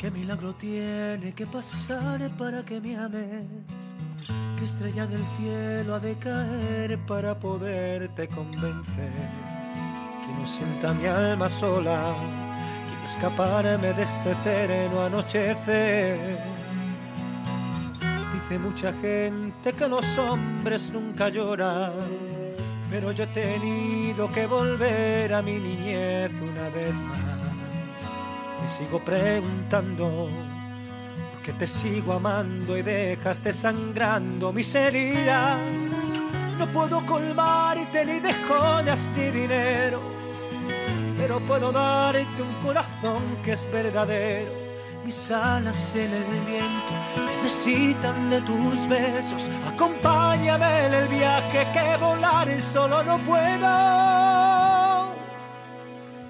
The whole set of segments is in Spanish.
¿Qué milagro tiene que pasar para que me ames? ¿Qué estrella del cielo ha de caer para poderte convencer? Que no sienta mi alma sola, quiero escaparme de este eterno anochecer. Dice mucha gente que los hombres nunca lloran, pero yo he tenido que volver a mi niñez una vez más. Me sigo preguntando por qué te sigo amando y dejaste sangrando mis heridas. No puedo colmarte ni de joyas ni dinero, pero puedo darte un corazón que es verdadero. Mis alas en el viento necesitan de tus besos. Acompáñame en el viaje que volar solo no puedo.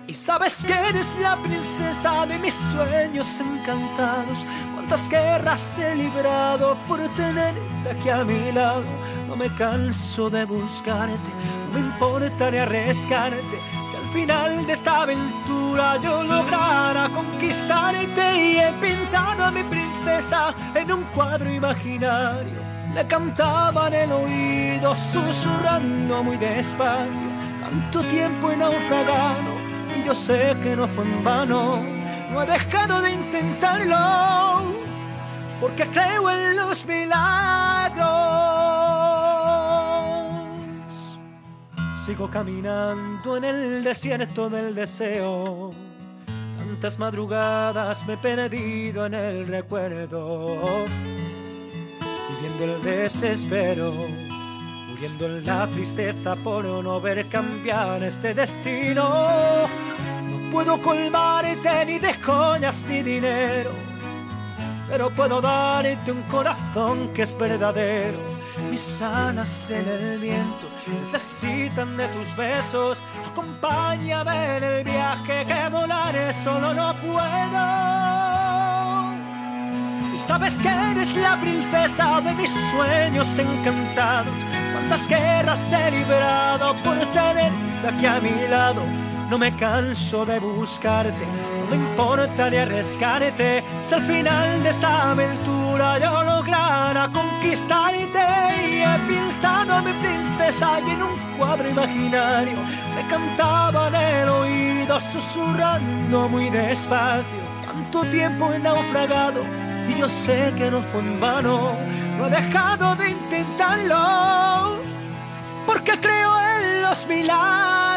Y sabes que eres la princesa de mis sueños encantados. Cuántas guerras he librado por tenerte aquí a mi lado. No me canso de buscarte, no me importa ni arriesgarte. Si al final de esta aventura yo lograra conquistarte, y he pintado a mi princesa en un cuadro imaginario. Le cantaba en el oído susurrando muy despacio. Tanto tiempo he naufragado y yo sé que no fue en vano. No he dejado de intentarlo porque creo en los milagros. Sigo caminando en el desierto del deseo. Tantas madrugadas me he perdido en el recuerdo, viviendo el desespero, muriendo en la tristeza por no ver cambiar este destino. No puedo colmarte ni de joyas ni dinero, pero puedo darte un corazón que es verdadero. Mis alas en el viento necesitan de tus besos. Acompáñame en el viaje que volaré solo no puedo. Y sabes que eres la princesa de mis sueños encantados. Cuántas guerras he librado por tenerte aquí a mi lado. No me canso de buscarte, no me importa ni arriesgarte. Si al final de esta aventura yo lograra conquistarte, y he pintado a mi princesa y en un cuadro imaginario me cantaba en el oído susurrando muy despacio. Tanto tiempo he naufragado y yo sé que no fue en vano. No he dejado de intentarlo porque creo en los milagros.